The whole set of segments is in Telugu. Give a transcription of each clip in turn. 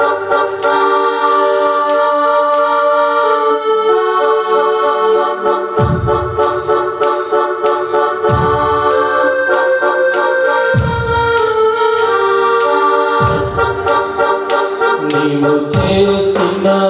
Neevu Chesina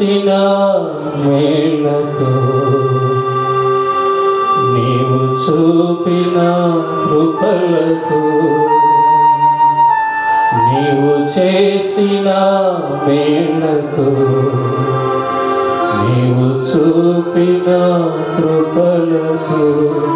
చేసిన మెల్లకు నీవు చూపిన కృపలకు నీవు చేసిన మెల్లకు నీవు చూపిన కృపలకు